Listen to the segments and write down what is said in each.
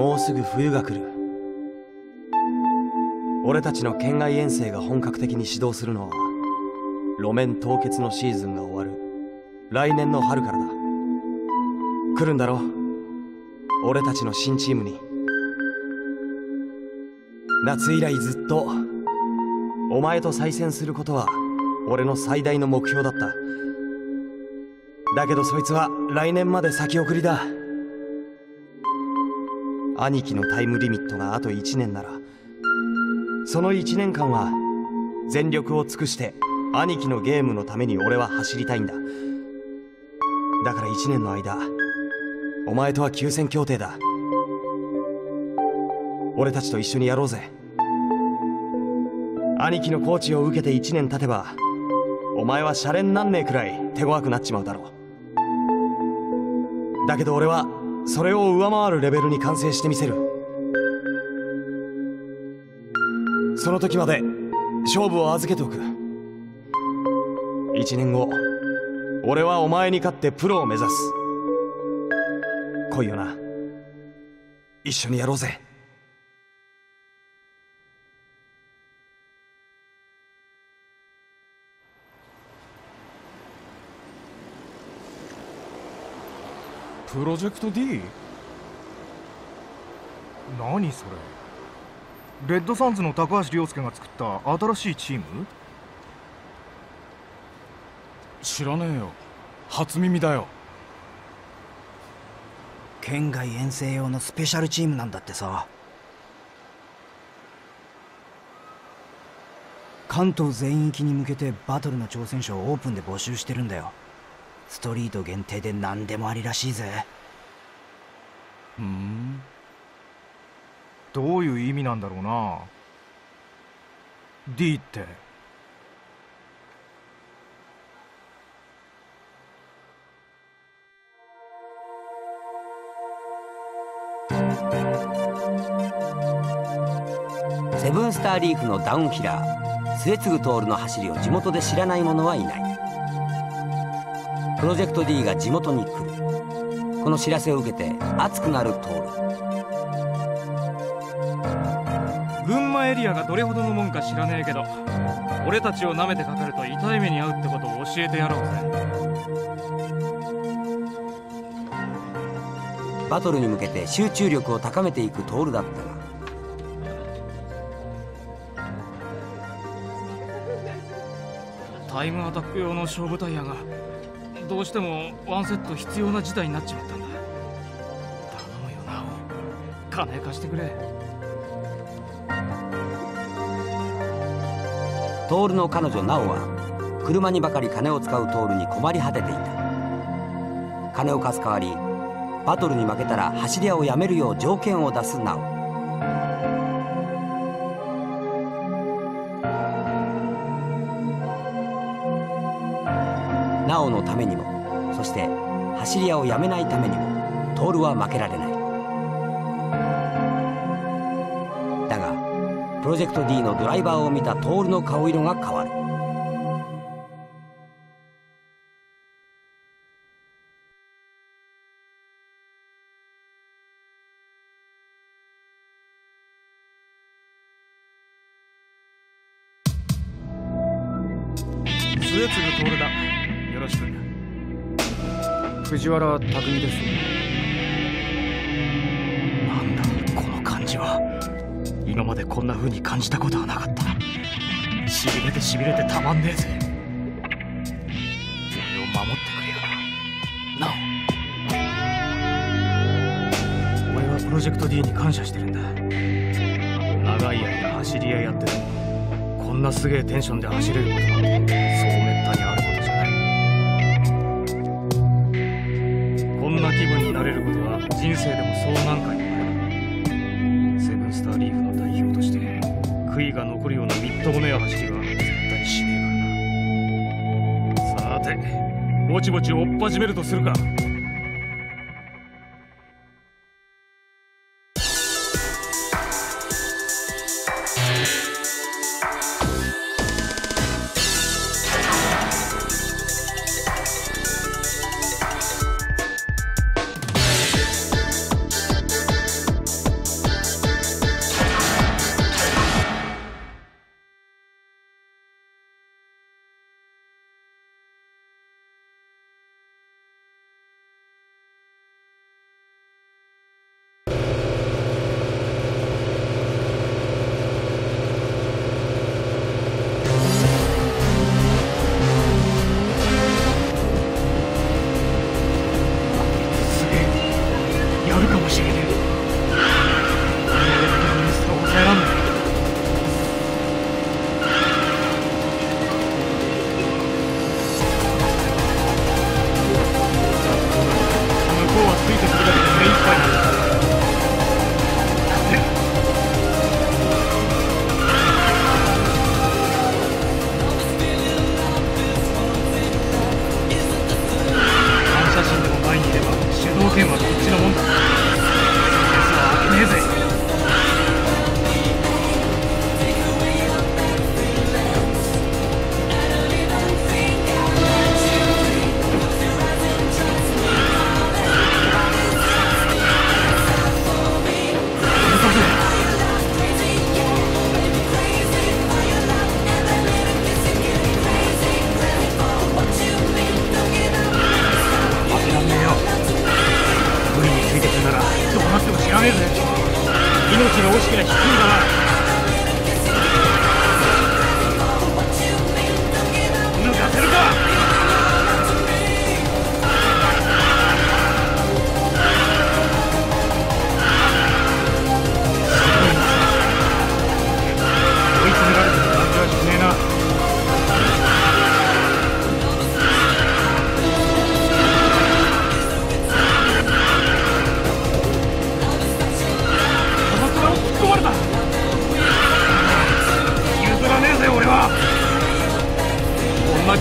もうすぐ冬が来る。俺たちの県外遠征が本格的に始動するのは、路面凍結のシーズンが終わる来年の春からだ。来るんだろ、俺たちの新チームに。夏以来ずっとお前と再戦することは俺の最大の目標だった。だけどそいつは来年まで先送りだ。兄貴のタイムリミットがあと1年なら、その1年間は全力を尽くして兄貴のゲームのために俺は走りたいんだ。だから1年の間、お前とは休戦協定だ。俺たちと一緒にやろうぜ。兄貴のコーチを受けて1年経てば、お前はシャレになんねえくらい手強くなっちまうだろう。だけど俺はそれを上回るレベルに完成してみせる。その時まで勝負を預けておく。1年後、俺はお前に勝ってプロを目指す。来いよな、一緒にやろうぜ。プロジェクト D? 何それ。レッドサンズの高橋亮介が作った新しいチーム？知らねえよ。初耳だよ。県外遠征用のスペシャルチームなんだってさ。関東全域に向けてバトルの挑戦者をオープンで募集してるんだよ。ストリート限定で何でもありらしいぜ。ふん、どういう意味なんだろうな、 D って。セブンスターリーフのダウンヒラー末次徹の走りを地元で知らない者はいない。プロジェクト D が地元に来る。この知らせを受けて熱くなるトール。群馬エリアがどれほどのもんか知らねえけど、俺たちをなめてかかると痛い目に遭うってことを教えてやろうぜ。バトルに向けて集中力を高めていくトールだったが、タイムアタック用の勝負タイヤがどうしてもワンセット必要な事態になっちまったんだ。頼むよな、金貸してくれ。トールの彼女ナオは車にばかり金を使うトールに困り果てていた。金を貸す代わり、バトルに負けたら走り屋をやめるよう条件を出すナオ。ナオのためにも、そして走り屋をやめないためにも、トールは負けられない。だがプロジェクト D のドライバーを見たトールの顔色が変わる。末次徹だ、よろしく。藤原匠です。なんだこの感じは。今までこんな風に感じたことはなかった。しびれてしびれてたまんねえぜ。俺を守ってくれよな、なお。俺はプロジェクト D に感謝してるんだ。長い間走り屋やってても、こんなすげえテンションで走れることなんてそうめったにあることじゃない。こんな気分になれることは人生でもそう何回もない。セブンスターリーフの代表として、悔いが残るようなみっともねえ走りは絶対しねえからな。さて、ぼちぼち追っ始めるとするか。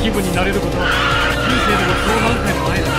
気分になれることは人生でもそう何回もないだ。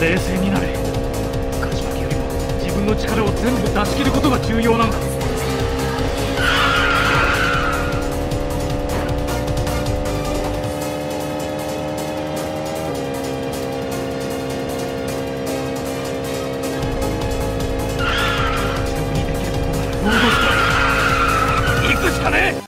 冷静になれ。勝ち負けよりも自分の力を全部出し切ることが重要なんだ。自分にできることなら行動して行くしかねえ。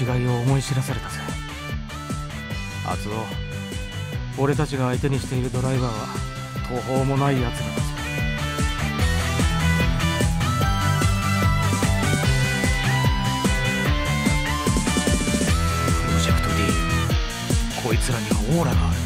違いを思い知らされたぜ、厚尾。俺たちが相手にしているドライバーは途方もない奴らだぞ。奴らにはオーラがある。